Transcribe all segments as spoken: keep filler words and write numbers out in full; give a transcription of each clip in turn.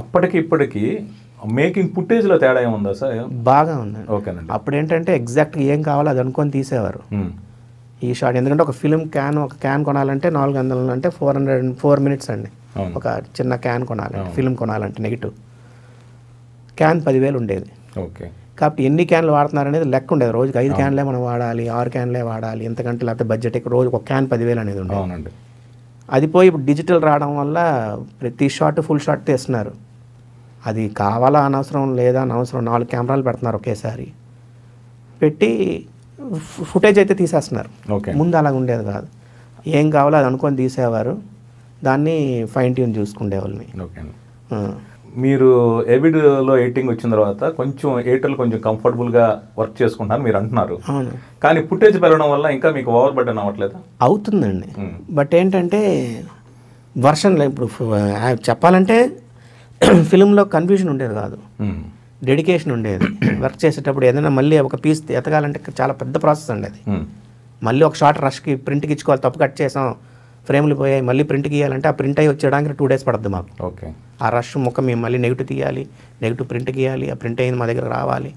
అప్పటికి making footage లో తేడా ఏముందా సార్? బాగా ఉంది. ఓకేనండి. అప్పుడు ఏంటంటే ఎగ్జాక్ట్ ఏం కావాలో అది అనుకొని తీసేవారు ఈ షాట్. ఎందుకంటే ఒక ఫిల్మ్ క్యాన్ ఒక క్యాన్ కొనాలంటే నాలుగు వందలు అంటే ఫోర్ హండ్రెడ్ ఫోర్ మినిట్స్ అండి. ఒక చిన్న క్యాన్ కొనాలంటే ఫిల్మ్ కొనాలంటే నెగిటివ్ క్యాన్ పదివేలు ఉండేది. ఓకే. కాబట్టి ఎన్ని క్యాన్లు వాడుతున్నారు అనేది లెక్క ఉండేది. రోజుకి ఐదు క్యాన్లే మనం వాడాలి, ఆరు క్యాన్లే వాడాలి, ఎంతకంటే లేకపోతే బడ్జెట్ ఎక్కువ. రోజు ఒక క్యాన్ పదివేలు అనేది ఉండేది. అది పోయి ఇప్పుడు డిజిటల్ రావడం వల్ల ప్రతి షాట్ ఫుల్ షాట్ తీస్తున్నారు. అది కావాలా అనవసరం, లేదా అనవసరం నాలుగు కెమెరాలు పెడుతున్నారు ఒకేసారి పెట్టి ఫుటేజ్ అయితే తీసేస్తున్నారు. ముందు అలాగ ఉండేది కాదు. ఏం కావాలో అది అనుకొని తీసేవారు, దాన్ని ఫైన్ ట్యూన్ చూసుకునే వాళ్ళని. మీరు ఎవిడ్లో ఎడిటింగ్ వచ్చిన తర్వాత కొంచెం ఎడిటర్లు కొంచెం కంఫర్టబుల్గా వర్క్ చేసుకుంటారు మీరు అంటున్నారు. కానీ ఫుటేజ్ పెరగడం వల్ల ఇంకా మీకు ఓవర్ బర్డెన్ అవ్వట్లేదు? అవుతుందండి. బట్ ఏంటంటే వర్షన్లో ఇప్పుడు చెప్పాలంటే ఫిల్మ్లో కన్ఫ్యూజన్ ఉండేది కాదు, డెడికేషన్ ఉండేది. వర్క్ చేసేటప్పుడు ఏదైనా మళ్ళీ ఒక పీస్ ఎతకాలంటే చాలా పెద్ద ప్రాసెస్ అండి అది. మళ్ళీ ఒక షార్ట్ రష్కి ప్రింట్కి ఇచ్చుకోవాలి, తప్పు కట్ చేసాం, ఫ్రేమ్లు పోయాయి, మళ్ళీ ప్రింట్కి ఇవ్వాలంటే ఆ ప్రింట్ అయ్యి వచ్చేయడానికి టూ డేస్ పడుతుంది మాకు. ఓకే. ఆ రష్ ముఖం మేము మళ్ళీ నెగిటివ్ తీయాలి, నెగిటివ్ ప్రింట్కి ఇవ్వాలి, ఆ ప్రింట్ అయింది మా దగ్గర రావాలి,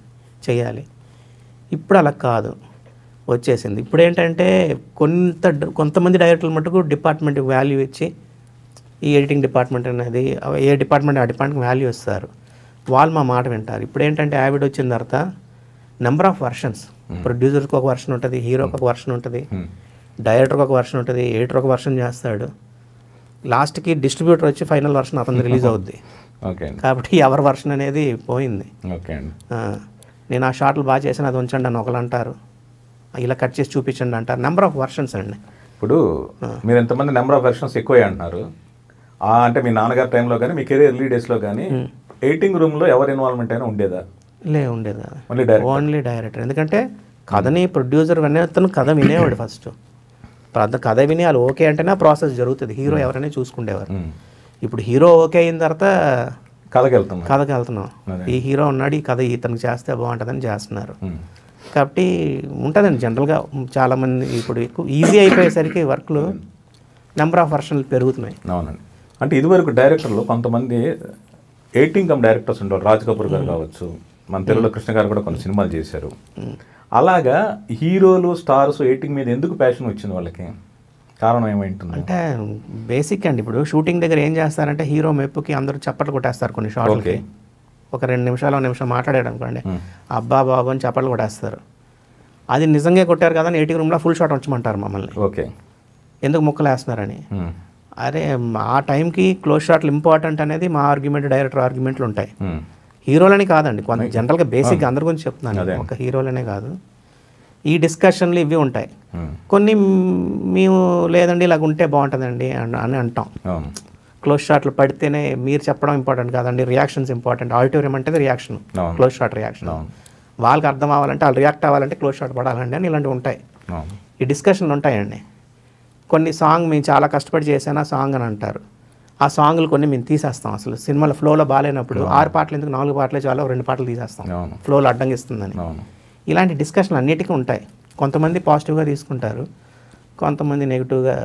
చేయాలి. ఇప్పుడు అలా కాదు వచ్చేసింది. ఇప్పుడు ఏంటంటే కొంత కొంతమంది డైరెక్టర్లు మటుకు డిపార్ట్మెంట్కి వాల్యూ ఇచ్చి ఈ ఎడిటింగ్ డిపార్ట్మెంట్ అనేది ఏ డిపార్ట్మెంట్ ఆ డిపార్ట్మెంట్కి వాల్యూ ఇస్తారు, వాళ్ళు మా మాట వింటారు. ఇప్పుడు ఏంటంటే యావిడ్ వచ్చిన తర్వాత నెంబర్ ఆఫ్ వర్షన్స్, ప్రొడ్యూసర్కి ఒక వర్షన్ ఉంటుంది, హీరోకి ఒక వర్షన్ ఉంటుంది, డైరెక్టర్కి ఒక వర్షన్ ఉంటుంది, ఎడిటర్ ఒక వర్షన్ చేస్తాడు, లాస్ట్కి డిస్ట్రిబ్యూటర్ వచ్చి ఫైనల్ వర్షన్ అతను రిలీజ్ అవుద్ది. ఓకే. కాబట్టి ఎవరి వర్షన్ అనేది పోయింది. ఓకే. నేను ఆ షార్ట్లు బాగా చేసిన అది ఉంచండి అని ఒకళ్ళు అంటారు, ఇలా కట్ చేసి చూపించండి అంటారు. నెంబర్ ఆఫ్ వర్షన్స్ అండి. ఇప్పుడు మీరు ఎంతమంది నెంబర్ ఆఫ్ వర్షన్స్ ఎక్కువ అంటున్నారు అంటే మీ నాన్నగారి టైంలో కానీ మీ కెరీర్ ఎర్లీ డేస్లో కానీ ఎయిటింగ్ రూమ్లో ఎవరు ఇన్వాల్వ్మెంట్ అయినా ఉండేదా? లే, ఉండేది కాదు. Only director. ఎందుకంటే కథని ప్రొడ్యూసర్ అనే అతను కథ వినేవాడు ఫస్ట్. కథ విని వాళ్ళు ఓకే అంటేనే ప్రాసెస్ జరుగుతుంది. హీరో ఎవరైనా చూసుకుండేవారు. ఇప్పుడు హీరో ఓకే అయిన తర్వాత కథకి వెళ్తున్నాం కథకి వెళ్తున్నాం ఈ హీరో ఉన్నాడు, ఈ కథ ఇతనికి చేస్తే బాగుంటుందని చేస్తున్నారు. కాబట్టి ఉంటుందండి జనరల్గా చాలామంది. ఇప్పుడు ఎక్కువ ఈజీ అయిపోయేసరికి వర్క్లు నెంబర్ ఆఫ్ వర్షన్లు పెరుగుతున్నాయి. అవునండి. అంటే ఇదివరకు డైరెక్టర్లు కొంతమంది ఎయిటింగ్ కమ్ డైరెక్టర్స్ ఉంటారు. రాజ్ కపూర్ గారు కావచ్చు, మన తెలుగులో కృష్ణ గారు కూడా కొన్ని సినిమాలు చేశారు. అలాగా హీరోలు స్టార్స్ ఎయిటింగ్ మీద ఎందుకు ప్యాషన్ వచ్చింది వాళ్ళకి, కారణం ఏమైంటుంది అంటే బేసిక్ అండి. ఇప్పుడు షూటింగ్ దగ్గర ఏం చేస్తారంటే హీరో మెప్పుకి అందరూ చప్పట్లు కొట్టేస్తారు. కొన్ని షార్ట్లకి ఒక రెండు నిమిషాలు ఒక నిమిషం మాట్లాడాడు అనుకోండి, అబ్బా బాబు అని చప్పట్లు కొట్టేస్తారు. అది నిజంగా కొట్టారు కదా అని ఎయిటింగ్ రూమ్లో ఫుల్ షాట్ వచ్చమంటారు మమ్మల్ని. ఓకే. ఎందుకు ముక్కలు వేస్తున్నారని. అరే ఆ టైంకి క్లోజ్ షాట్లు ఇంపార్టెంట్ అనేది మా ఆర్గ్యుమెంట్, డైరెక్టర్ ఆర్గ్యుమెంట్లు ఉంటాయి. హీరోలని కాదండి, కొంత జనరల్గా బేసిక్గా అందరి గురించి చెప్తున్నాను, ఒక హీరోలనే కాదు. ఈ డిస్కషన్లు ఇవి ఉంటాయి. కొన్ని మేము లేదండి ఇలాగ ఉంటే బాగుంటుందండి అని అంటాం. క్లోజ్ షాట్లు పడితేనే మీరు చెప్పడం ఇంపార్టెంట్ కాదండి, రియాక్షన్స్ ఇంపార్టెంట్. ఆడిటోరియం అంటే రియాక్షన్, క్లోజ్ షాట్ రియాక్షన్. వాళ్ళకి అర్థం అవ్వాలంటే వాళ్ళు రియాక్ట్ అవ్వాలంటే క్లోజ్ షాట్ పడాలండి అని ఇలాంటివి ఉంటాయి. ఈ డిస్కషన్లు ఉంటాయండి. కొన్ని సాంగ్ మేము చాలా కష్టపడి చేసాను ఆ సాంగ్ అని అంటారు. ఆ సాంగ్లు కొన్ని మేము తీసేస్తాం. అసలు సినిమాలో ఫ్లోలో బాగాలేనప్పుడు ఆరు పాటలు ఎందుకు, నాలుగు పాటలే చాలా, రెండు పాటలు తీసేస్తాం ఫ్లోలో అడ్డంగిస్తుందని. ఇలాంటి డిస్కషన్లు అన్నిటికీ ఉంటాయి. కొంతమంది పాజిటివ్గా తీసుకుంటారు, కొంతమంది నెగిటివ్గా.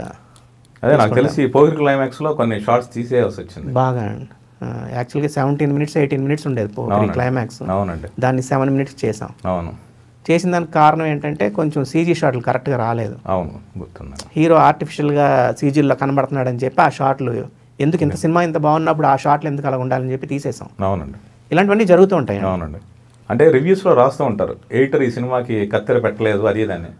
అదే నాకు తెలిసి పోకిరి క్లైమాక్స్లో కొన్ని షార్ట్స్ తీసేయాల్సి వచ్చింది. బాగా యాక్చువల్గా సెవెంటీన్ మినిట్స్ ఎయిటీన్ మినిట్స్ ఉండేది పోకిరి క్లైమాక్స్. అవునండి. దాన్ని సెవెన్ మినిట్స్ చేసాం. అవును. చేసిన దానికి కారణం ఏంటంటే కొంచెం సీజీ షాట్లు కరెక్ట్గా రాలేదు. అవును. హీరో ఆర్టిఫిషియల్గా సీజీల్లో కనబడుతున్నాడు అని చెప్పి ఆ షాట్లు ఎందుకు, ఇంత సినిమా ఇంత బాగున్నప్పుడు ఆ షాట్లు ఎందుకు అలా ఉండాలని చెప్పి తీసేసాం. అవునండి. ఇలాంటివన్నీ జరుగుతూ ఉంటాయి. అవునండి. అంటే రివ్యూస్లో రాస్తూ ఉంటారు ఎడిటర్ ఈ సినిమాకి కత్తెర పెట్టలేదు అది దాన్ని.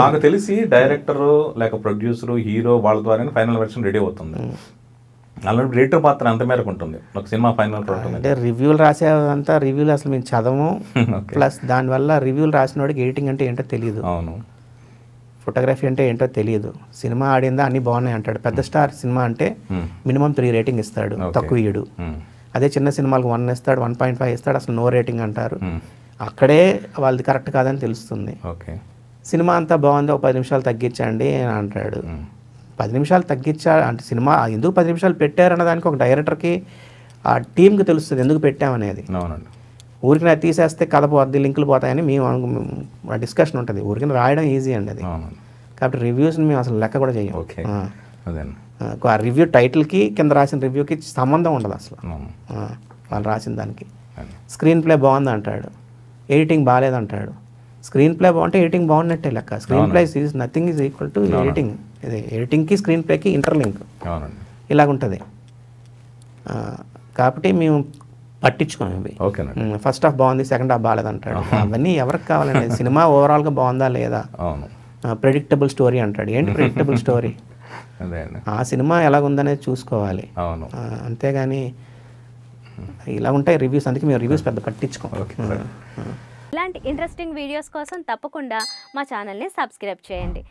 నాకు తెలిసి డైరెక్టరు లేక ప్రొడ్యూసరు హీరో వాళ్ళ ద్వారానే ఫైనల్ వెర్షన్ రెడీ అవుతుంది. అలాంటి రేటర్ పాత్ర అంత మేరకు ఉంటుంది ఒక సినిమా ఫైనల్ ప్రోడక్ట్ అంటే. రివ్యూలు రాసేదంతా రివ్యూలు అసలు మేము చదవము. ప్లస్ దానివల్ల రివ్యూలు రాసిన వాడికి ఎడిటింగ్ అంటే ఏంటో తెలియదు. అవును. ఫోటోగ్రఫీ అంటే ఏంటో తెలియదు. సినిమా ఆడిందా అన్నీ బాగున్నాయి అంటాడు. పెద్ద స్టార్ సినిమా అంటే మినిమం త్రీ రేటింగ్ ఇస్తాడు, తక్కువ ఇయ్యడు. అదే చిన్న సినిమాలకు వన్ ఇస్తాడు, వన్ పాయింట్ ఫైవ్ ఇస్తాడు, అసలు నో రేటింగ్ అంటారు. అక్కడే వాళ్ళది కరెక్ట్ కాదని తెలుస్తుంది. ఓకే. సినిమా అంతా బాగుంది, ఒక పది నిమిషాలు తగ్గించండి అని అంటాడు. పది నిమిషాలు తగ్గించా అంటే సినిమా ఎందుకు పది నిమిషాలు పెట్టారన్న దానికి ఒక డైరెక్టర్కి ఆ టీంకి తెలుస్తుంది ఎందుకు పెట్టామనేది. అవునండి. ఊరికి నాకు తీసేస్తే కథ పోద్ది, లింకులు పోతాయని మేము డిస్కషన్ ఉంటుంది. ఊరికి రాయడం ఈజీ అండి అది. కాబట్టి రివ్యూస్ని మేము అసలు లెక్క కూడా చేయం. ఓకే. అదే ఆ రివ్యూ టైటిల్ కి కింద రాసిన రివ్యూ కి సంబంధం ఉండదు అసలు. వాళ్ళు రాసిన దానికి స్క్రీన్ ప్లే బాగుంది అంటాడు, ఎడిటింగ్ బాగాలేదు అంటాడు. స్క్రీన్ ప్లే బాగుంటే ఎడిటింగ్ బాగున్నట్టే లెక్క. Screen play is nothing is equal to editing. ఇది ఎడిటింగ్కి స్క్రీన్ ప్లేకి ఇంటర్లింక్ ఇలాగుంటుంది. కాబట్టి మేము పట్టించుకోం ఇవి. ఫస్ట్ హాఫ్ బాగుంది, సెకండ్ హాఫ్ బాగాలేదు అంటాడు. అవన్నీ ఎవరికి కావాలండి? సినిమా ఓవరాల్గా బాగుందా లేదా? ప్రెడిక్టబుల్ స్టోరీ అంటాడు. ఏంటి ప్రెడిక్టబుల్ స్టోరీ? ఆ సినిమా ఎలాగుందనేది చూసుకోవాలి, అంతేగాని ఇలా ఉంటాయి రివ్యూస్. అందుకే మేము రివ్యూస్ పెద్ద పట్టించుకోవాలి. ఇలాంటి ఇంట్రెస్టింగ్ వీడియోస్ కోసం తప్పకుండా మా ఛానల్ని సబ్స్క్రైబ్ చేయండి.